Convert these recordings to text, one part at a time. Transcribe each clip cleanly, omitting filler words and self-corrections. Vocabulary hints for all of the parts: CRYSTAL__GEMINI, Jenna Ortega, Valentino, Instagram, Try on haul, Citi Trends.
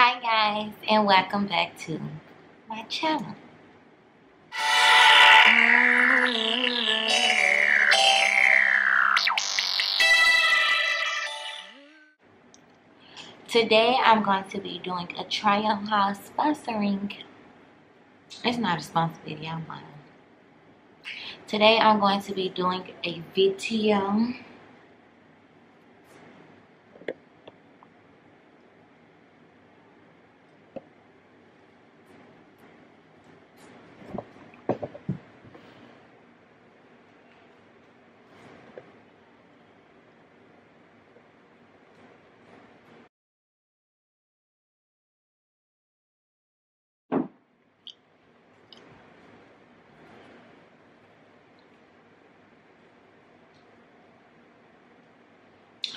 Hi guys, and welcome back to my channel. Today I'm going to be doing a trial haul sponsoring. It's not a sponsor video, I'm lying. Today I'm going to be doing a video .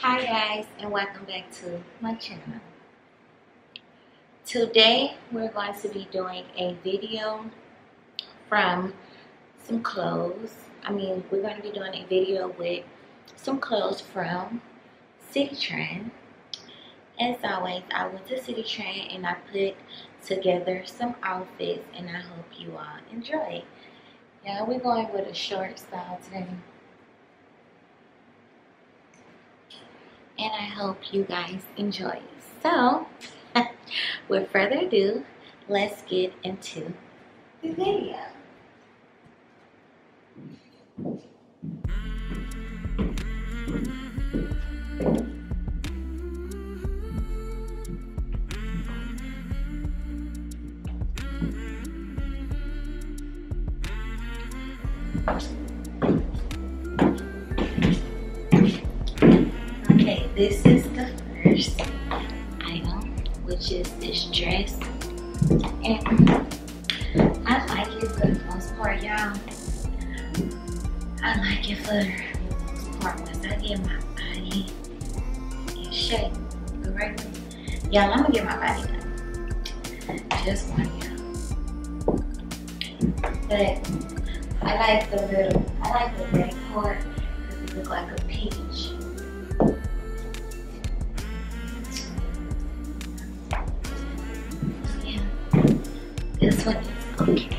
Hi guys, and welcome back to my channel. Today we're going to be doing a video from some clothes. We're going to be doing a video with some clothes from Citi Trends. As always, I went to Citi Trends and I put together some outfits, and I hope you all enjoy it. Yeah, we're going with a short style today. And I hope you guys enjoy it. So, with further ado, let's get into the video. This is the first item, which is this dress, and I like it for the most part, y'all. I like it for the most part once I get my body in shape, correctly. Y'all, I'm gonna get my body done. Just one, y'all. But I like the red part because it looks like a peach. This one is okay.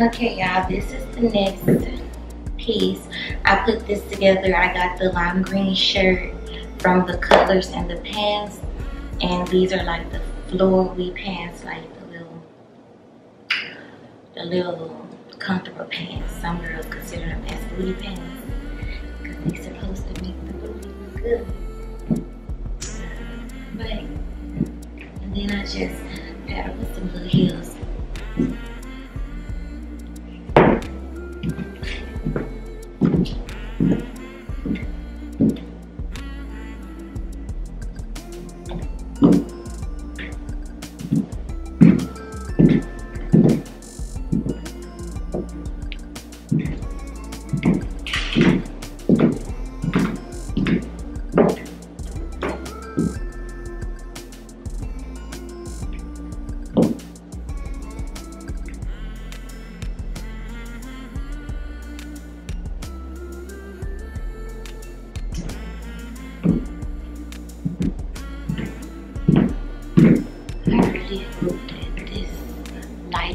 Okay, y'all, this is the next piece. I put this together. I got the lime green shirt from the colors and the pants, and these are like the flowy pants, like the little comfortable pants. Some girls consider them as booty pants because they're supposed to make the booty look good. But and then I just put some little heels.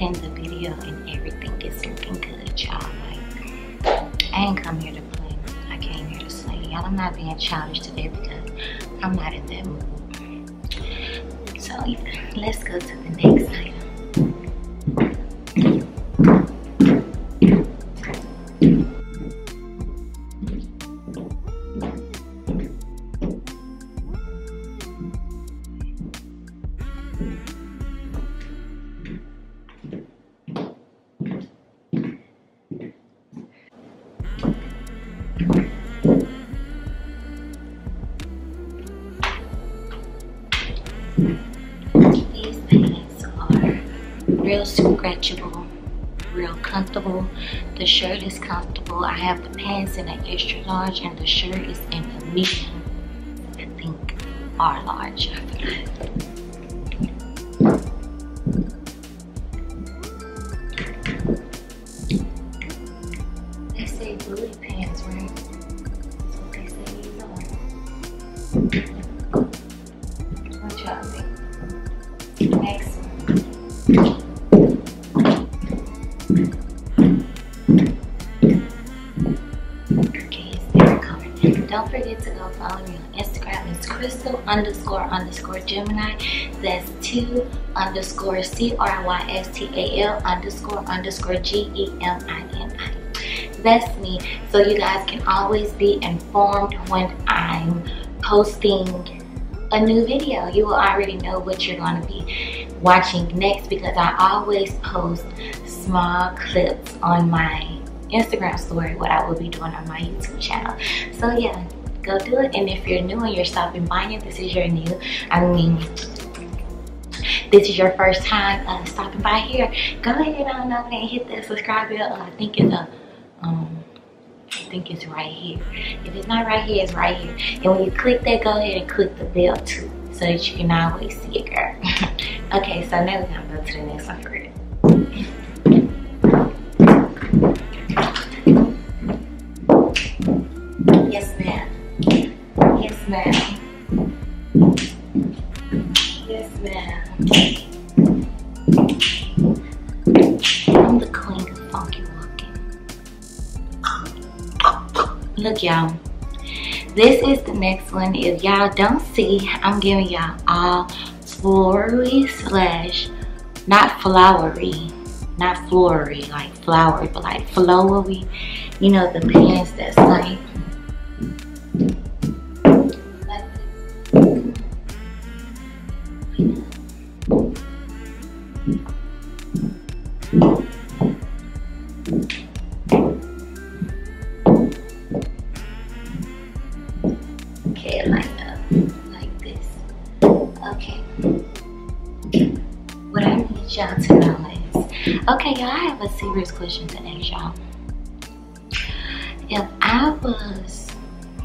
In the video and everything is looking good, y'all. Like, I ain't come here to play. I came here to slay, y'all. I'm not being childish today because I'm not in that mood. So yeah, let's go to the next item. These pants are real scratchable, real comfortable. The shirt is comfortable. I have the pants in an extra large and the shirt is in a medium, I think, or large. I forgot. Don't forget to go follow me on Instagram. It's crystal__gemini. That's 2_crystal_gemini. That's me. So you guys can always be informed when I'm posting a new video. You will already know what you're going to be watching next because I always post small clips on my Instagram story, what I will be doing on my YouTube channel. So yeah, go do it. And if you're new and you're stopping by and this is your first time stopping by here, go ahead on over and hit that subscribe bell. I think it's right here. If it's not right here, it's right here. And when you click that, go ahead and click the bell too so that you can always see it, girl. Okay, so now we're gonna go to the next one for it. Look, y'all, this is the next one. If y'all don't see, I'm giving y'all all flowery slash, not flowery, not flowery, like flowery, but like flowery, you know, the pants that's y'all to know is, okay, y'all, I have a serious question to ask y'all. If I was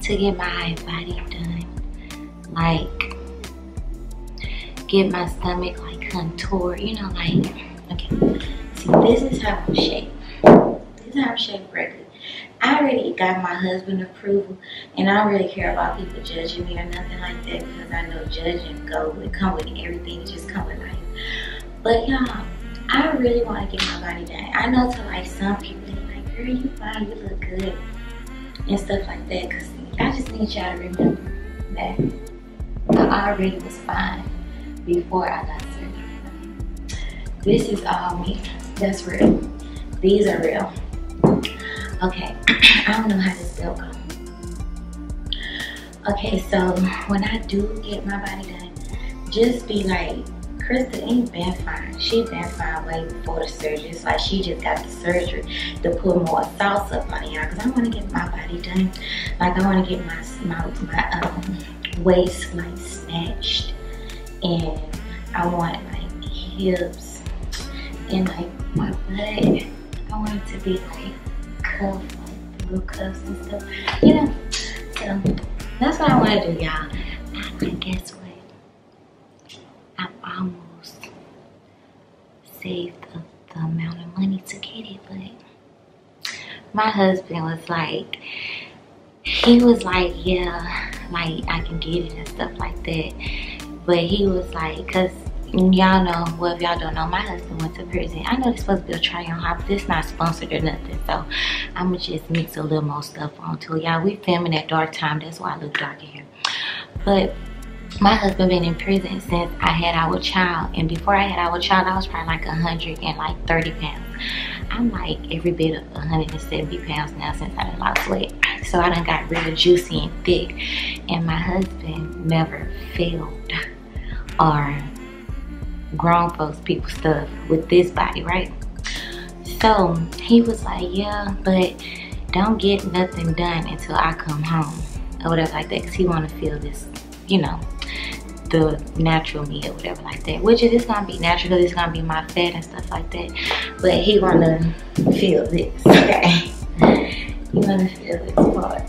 to get my body done, like get my stomach like contoured, you know, like, okay, see, this is how I'm shaped. This is how I'm shaped regularly. I already got my husband approval, and I don't really care about people judging me or nothing like that because I know judging come with everything. It just come with life. But y'all, I really want to get my body done. I know to like some people, they're like, girl, you fine, you look good, and stuff like that. Cause I just need y'all to remember that I already was fine before I got surgery. This is all me. That's real. These are real. Okay, I don't know how this belt goes. Okay, so when I do get my body done, just be like, Krista ain't been fine. She been fine way before the surgery. It's like she just got the surgery to put more sauce up on y'all. Cause I want to get my body done. Like I want to get my waist like snatched and I want like hips and like my butt. I want it to be like cuffed, like blue cuffs and stuff, you know. So that's what I want to do, y'all. And guess what? I almost saved the amount of money to get it, but my husband was like, he was like, yeah, like I can get it and stuff like that. But he was like, cause y'all know, well if y'all don't know, my husband went to prison. I know this supposed to be a try on hop, but it's not sponsored or nothing. So I'ma just mix a little more stuff onto it. Y'all, we filming at dark time, that's why I look dark in here. But my husband been in prison since I had our child, and before I had our child, I was probably like 130 pounds. I'm like every bit of 170 pounds now since I done lost weight. So I done got really juicy and thick, and my husband never failed or grown folks, people stuff with this body, right? So he was like, yeah, but don't get nothing done until I come home or whatever like that, because he want to feel this, you know, the natural me or whatever like that, which is, it's gonna be natural, it's gonna be my fat and stuff like that, but he wanna feel this, okay? He wanna feel this part,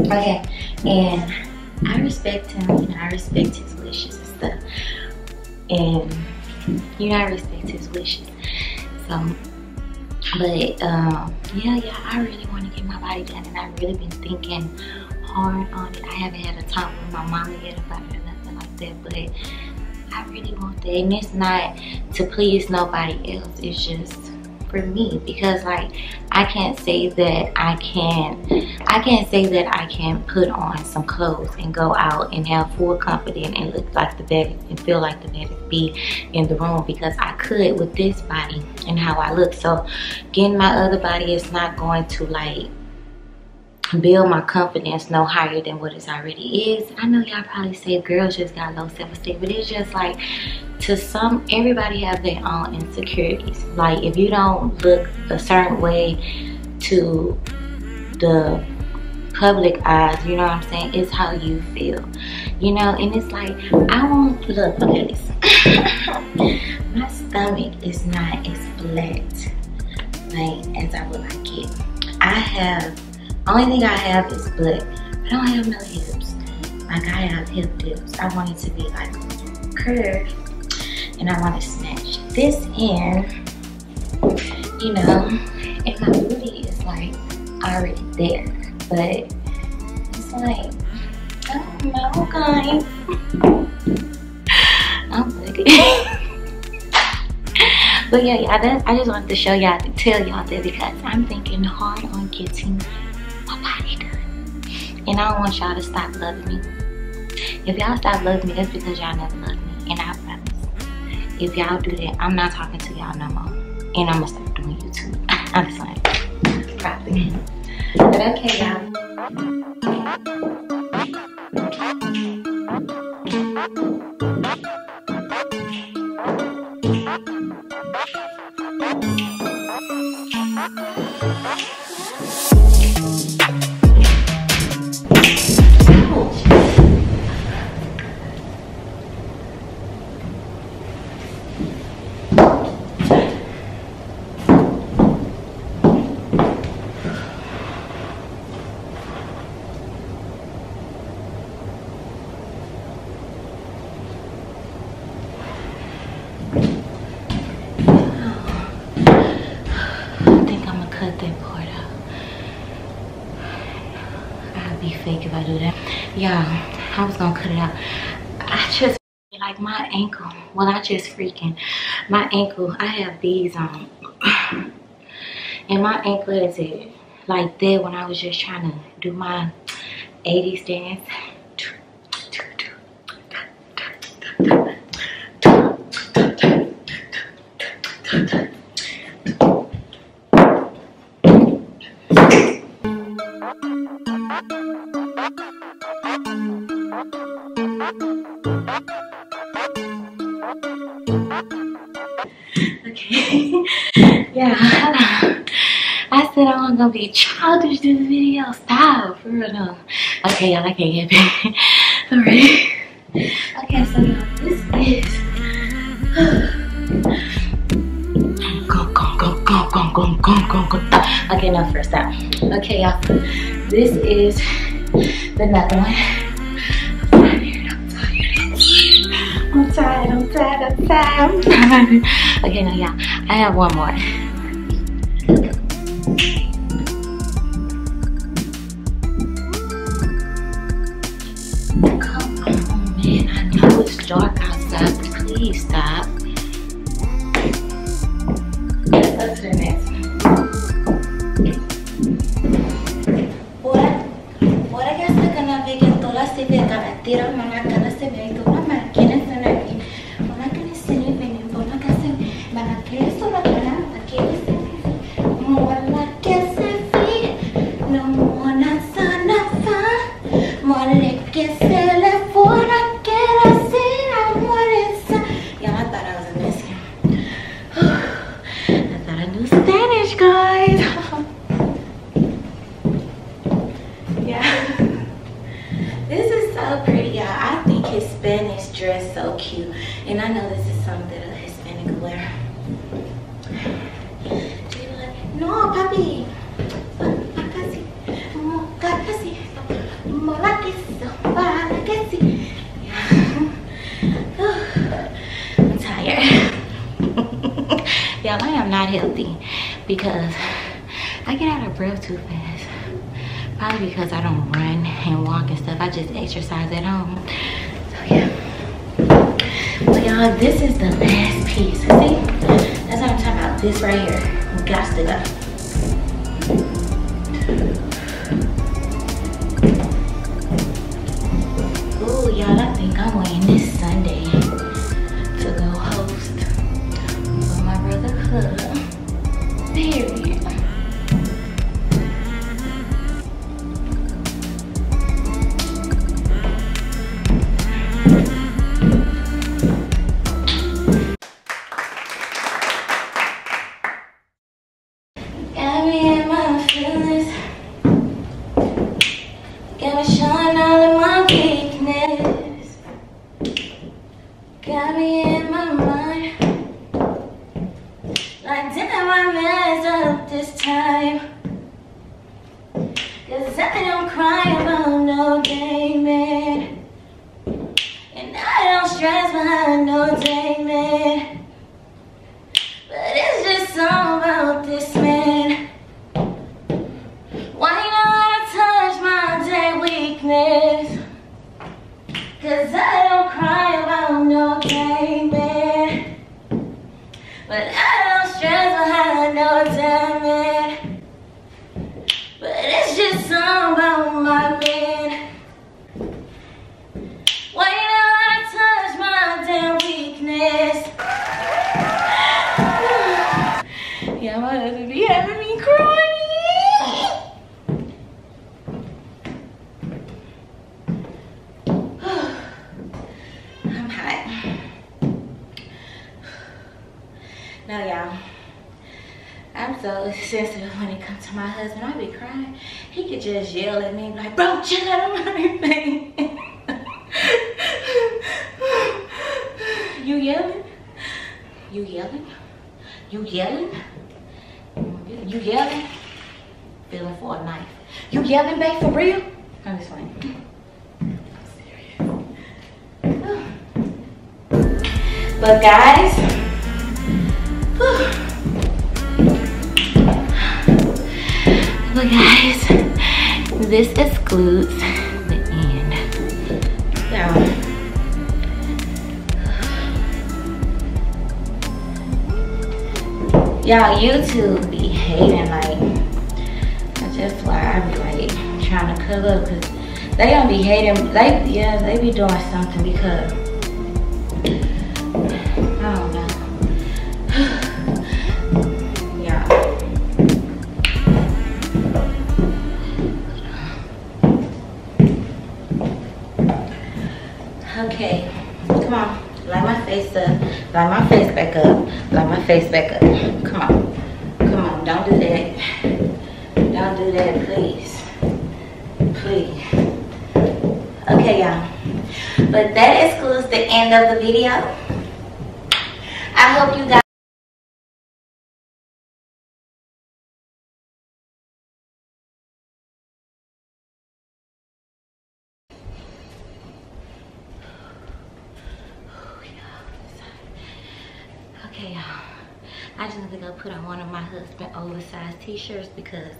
okay? And I respect him, you know, I respect his wishes and stuff, and you know, I respect his wishes. So but yeah, I really want to get my body done, and I've really been thinking hard on it. I haven't had a talk with my mama yet about it or nothing like that, but I really want that. And it's not to please nobody else, it's just for me, because like I can't say that I can put on some clothes and go out and have full confidence and look like the baddest and feel like the baddest bee in the room, because I could with this body and how I look. So getting my other body is not going to like build my confidence no higher than what it already is. I know y'all probably say girls just got low self-esteem, but it's just like, to some, everybody have their own insecurities. Like if you don't look a certain way to the public eyes, you know what I'm saying, it's how you feel, you know. And it's like, I won't look at this. My stomach is not as flat like as I would like it. I have, only thing I have is butt. I don't have no hips. Like I have hip dips. I want it to be like curved, and I want to snatch this in, you know, and my booty is like already there, but it's like, I don't know, guys. I'm looking. But yeah, y'all, I just wanted to show y'all, to tell y'all that, because I'm thinking hard on getting my body done, and I don't want y'all to stop loving me. If y'all stop loving me, that's because y'all never loved me, and I promise, if y'all do that, I'm not talking to y'all no more. And I'm going to start doing YouTube. I'm sorry. Probably. But okay, y'all. If I do that, yeah, I was gonna cut it out. I just like my ankle. Well, I just freaking my ankle. I have these on, and my ankle is it like that when I was just trying to do my 80s dance. Okay. Yeah, I said I wasn't gonna be childish this video. Stop, for real. Okay, y'all, I can't get back. Alright. Okay, so come. Okay, now first step. Okay, y'all. This is the neck one. I'm tired. Okay, now y'all, I have one more. Come on, man. I know it's dark outside, but please stop. Let's do the next one. Ahora que estoy con la vida en todas las citas, cabatiros, mamá, cada se ve y tu mamá quiere estar aquí. Ahora que les enseño y venir por la casa, van a querer esto, van a querer esto. And I know this is something that a Hispanic will wear. She'd be like, no, papi. I'm tired. Y'all, I am not healthy because I get out of breath too fast. Probably because I don't run and walk and stuff. I just exercise at home. So, yeah. Well, y'all, this is the last piece. See? That's what I'm talking about. This right here. You got to go. Ooh, y'all, I think I'm waiting this Sunday to go host for my brother Club. Period. No, y'all, I'm so sensitive when it comes to my husband. I be crying. He could just yell at me like, bro, chill out on everything. You yelling? Feeling for a knife. You yelling, babe, for real? I'm just playing. I'm serious. But guys, but guys, this excludes the end. So, y'all, YouTube be hating. Like, I just fly. I be like trying to cover up because they don't be hating. Like, yeah, they be doing something because I don't know. Okay, come on, light my face up, light my face back up, light my face back up. Come on, come on, don't do that, please, please. Okay, y'all, but that excludes the end of the video. I hope you guys Okay, y'all, I just need to go put on one of my husband's oversized t-shirts because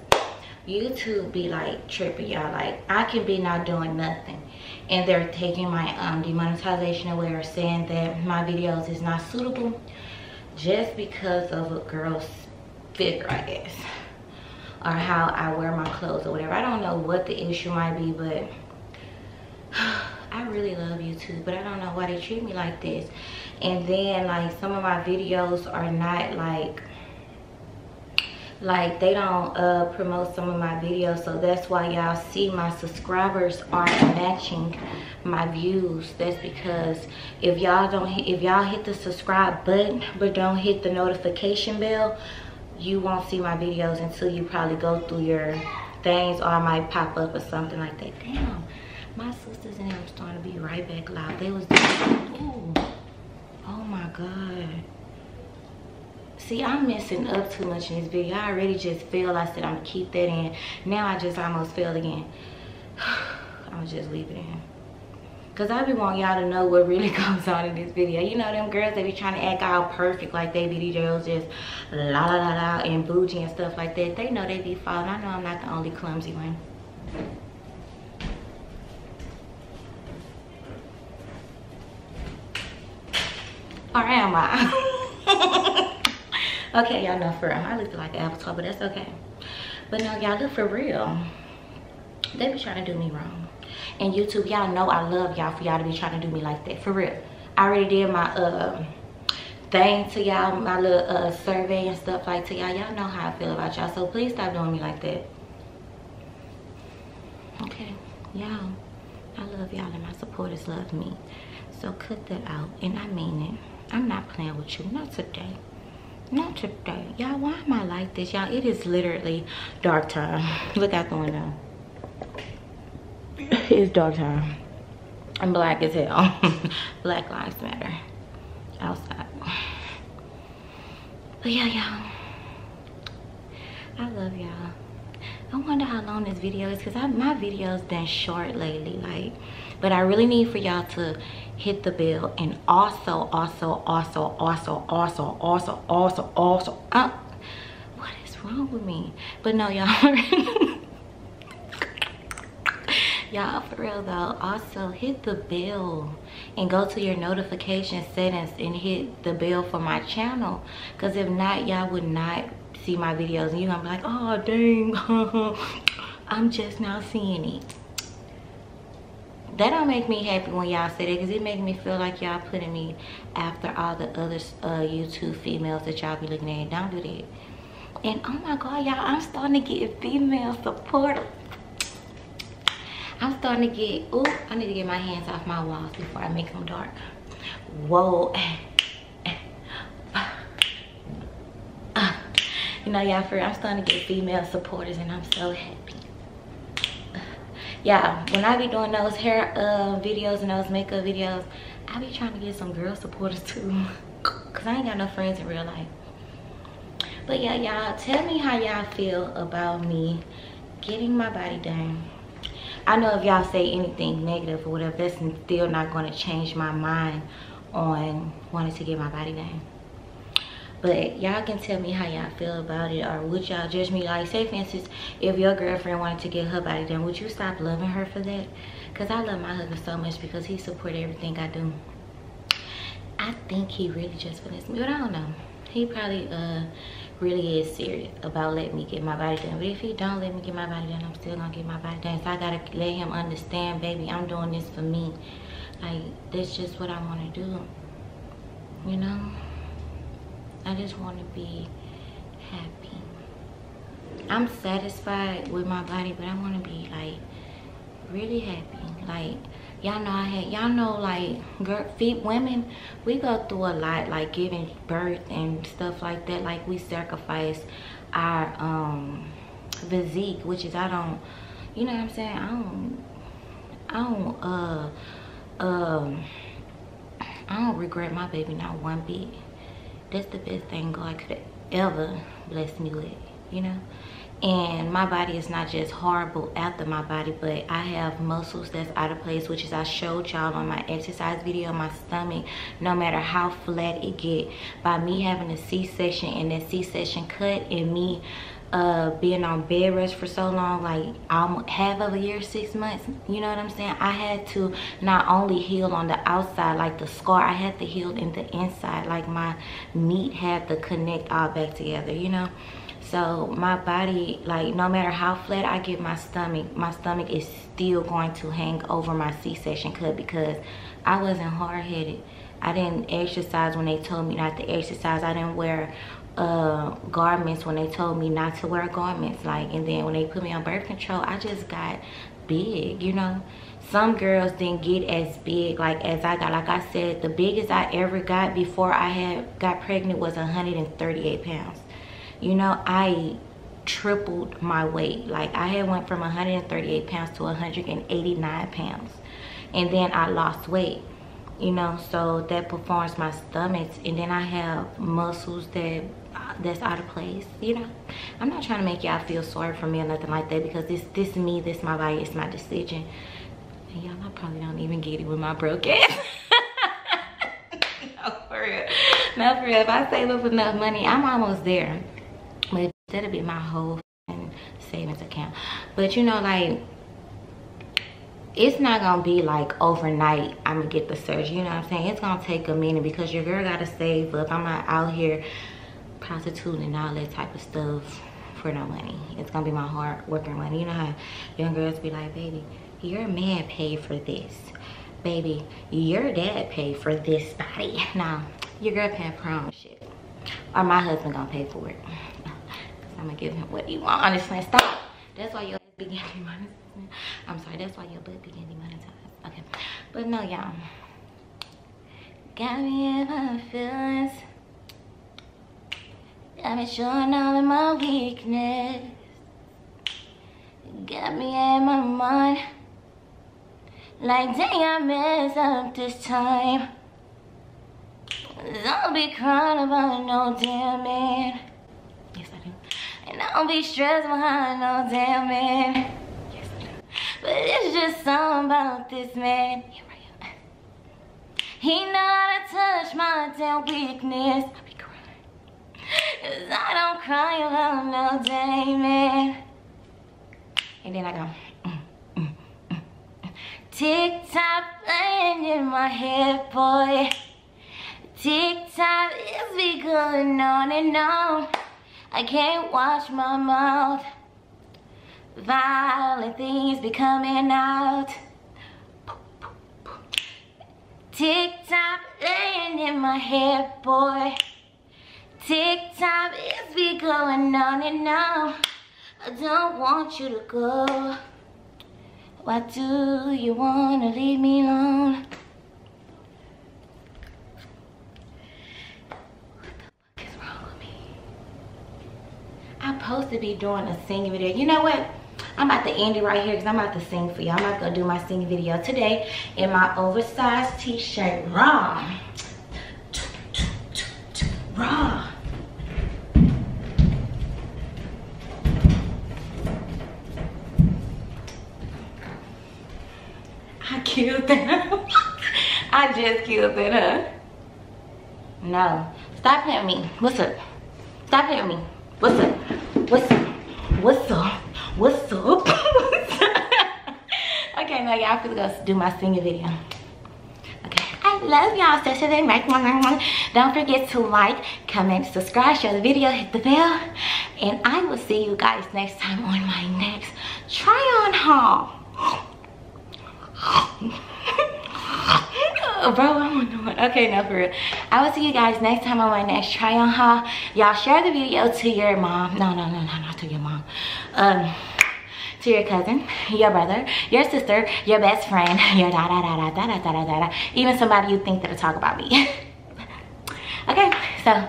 YouTube be like tripping, y'all. Like, I can be not doing nothing and they're taking my demonetization away or saying that my videos is not suitable just because of a girl's figure, I guess, or how I wear my clothes or whatever. I don't know what the issue might be, but I really love YouTube, but I don't know why they treat me like this. And then, like, some of my videos are not like they don't promote some of my videos, so that's why y'all see my subscribers aren't matching my views. That's because if y'all don't hit, if y'all hit the subscribe button but don't hit the notification bell, you won't see my videos until you probably go through your things, or I might pop up or something like that. Damn, my sisters and them starting to be right back loud. They was doing, ooh, oh my god. See, I'm messing up too much in this video. I already just failed. I said I'm gonna keep that in. Now I just almost failed again. I'm gonna just leave it in. Cause I be wanting y'all to know what really goes on in this video. You know them girls, they be trying to act all perfect like they be these girls just la la la la and bougie and stuff like that. They know they be falling. I know I'm not the only clumsy one. Or am I? Okay, y'all know for real. I look like an avatar, but that's okay. But no, y'all, look for real. They be trying to do me wrong. And YouTube, y'all know I love y'all for y'all to be trying to do me like that. For real. I already did my thing to y'all, my little survey and stuff like to y'all. Y'all know how I feel about y'all, so please stop doing me like that. Okay, y'all. I love y'all and my supporters love me. So cut that out. And I mean it. I'm not playing with you. Not today. Not today, y'all. Why am I like this, y'all? It is literally dark time. Look out the window. It's dark time. I'm black as hell. Black lives matter outside. But yeah, y'all, I love y'all. I wonder how long this video is, because my videos done short lately, like, but I really need for y'all to hit the bell. And also what is wrong with me? But no, y'all, y'all, for real though, also hit the bell and go to your notification settings and hit the bell for my channel, because if not, y'all would not see my videos and you're gonna be like, oh dang, I'm just now seeing it. That don't make me happy when y'all say that, because it make me feel like y'all putting me after all the other YouTube females that y'all be looking at. Don't do that. And oh my god, y'all, I'm starting to get female support. I'm starting to get, ooh, I need to get my hands off my walls before I make them dark. Whoa. You know, y'all, for real, I'm starting to get female supporters and I'm so happy. Yeah, when I be doing those hair videos and those makeup videos, I be trying to get some girl supporters too. Because I ain't got no friends in real life. But yeah, y'all, tell me how y'all feel about me getting my body done. I know if y'all say anything negative or whatever, that's still not going to change my mind on wanting to get my body done. But y'all can tell me how y'all feel about it, or would y'all judge me? Like, say for instance, if your girlfriend wanted to get her body done, would you stop loving her for that? Because I love my husband so much because he supports everything I do. I think he really just finessed me, but I don't know. He probably really is serious about letting me get my body done. But if he don't let me get my body done, I'm still gonna get my body done. So I gotta let him understand, baby, I'm doing this for me. Like, that's just what I want to do, you know? I just want to be happy. I'm satisfied with my body, but I want to be like really happy. Like, y'all know I had, y'all know, like, women, we go through a lot, like giving birth and stuff like that. Like, we sacrifice our physique, which is, I don't, you know what I'm saying? I don't regret my baby not one bit. That's the best thing God could ever bless me with, you know? and my body is not just horrible after my body, but I have muscles that's out of place, which is I showed y'all on my exercise video. My stomach, no matter how flat it get, by me having a C-section and that C-section cut and me being on bed rest for so long, like almost half of a year, 6 months, you know what I'm saying, I had to not only heal on the outside, like the scar, I had to heal in the inside, like my meat had to connect all back together, you know. So my body, like no matter how flat I get my stomach is still going to hang over my C-section cut because I wasn't hard-headed. I didn't exercise when they told me not to exercise. I didn't wear garments when they told me not to wear garments, like, and then when they put me on birth control, I just got big, you know. Some girls didn't get as big like as I got. Like I said, the biggest I ever got before I had got pregnant was 138 pounds. You know, I tripled my weight. Like I had went from 138 pounds to 189 pounds, and then I lost weight, you know, so that performs my stomach, and then I have muscles that's out of place, you know. I'm not trying to make y'all feel sorry for me or nothing like that, because this me, this my body, it's my decision, and y'all, I probably don't even get it with my broke ass. No, for real, not for real. If I save up enough money, I'm almost there, but that'll be my whole savings account. But you know, like, it's not gonna be like overnight I'm gonna get the surgery, you know what I'm saying? It's gonna take a minute because your girl gotta save up. I'm not out here prostituting and all that type of stuff for no money. It's gonna be my hard working money. You know how young girls be like, baby, your man paid for this. Baby, your dad paid for this body. No, your girl paying for her own shit. Or my husband gonna pay for it. I'm gonna give him what he want. Honestly, stop. That's why your ass be giving me money. I'm sorry, that's why your butt began demonetized. Okay, but no, y'all. Got me in my feelings. Got me showing all of my weakness. Got me in my mind. Like, dang, I messed up this time. Don't be crying about no damn man. Yes, I do. And don't be stressed behind no damn man. But it's just something about this man. He know how to touch my damn weakness. I be crying. Cause I don't cry about no damn man. And then I go. Tick-tock playing in my head, boy. Tick-tock is be going on and on. I can't watch my mouth. Violent things be coming out. Tick-tock laying in my head, boy. Tick-tock is be going on and on. I don't want you to go. Why do you want to leave me alone? What the fuck is wrong with me? I'm supposed to be doing a singing video. You know what? I'm about to end it right here because I'm about to sing for y'all. I'm about to do my singing video today in my oversized t-shirt. Raw. Raw. I killed that up. I just killed that up. No. Stop hitting me. What's up? Stop hitting me. What's up? What's up? What's up? What's up? Okay, now y'all feel gonna do my singing video. Okay, I love y'all. So today, don't forget to like, comment, subscribe, share the video, hit the bell, and I will see you guys next time on my next try-on haul. Bro, I'm annoying. Okay, no, for real. I will see you guys next time on my next try-on haul. Y'all share the video to your mom. No, not to your mom. To your cousin, your brother, your sister, your best friend, your da-da-da-da-da-da-da-da-da. Even somebody you think that'll talk about me. Okay, so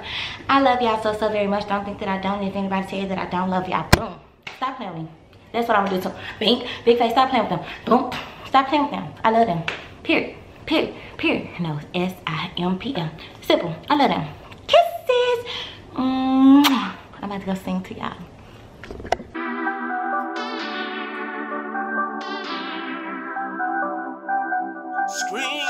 I love y'all so very much. Don't think that I don't. If anybody tell you that I don't love y'all, boom. Stop playing with me. That's what I'm gonna do to Bink, Big Face, stop playing with them. Boom. Stop playing with them. I love them. Period. Period. Period. No, S-I-M-P-L. Simple. I love them. Kisses. I'm about to go sing to y'all. Scream.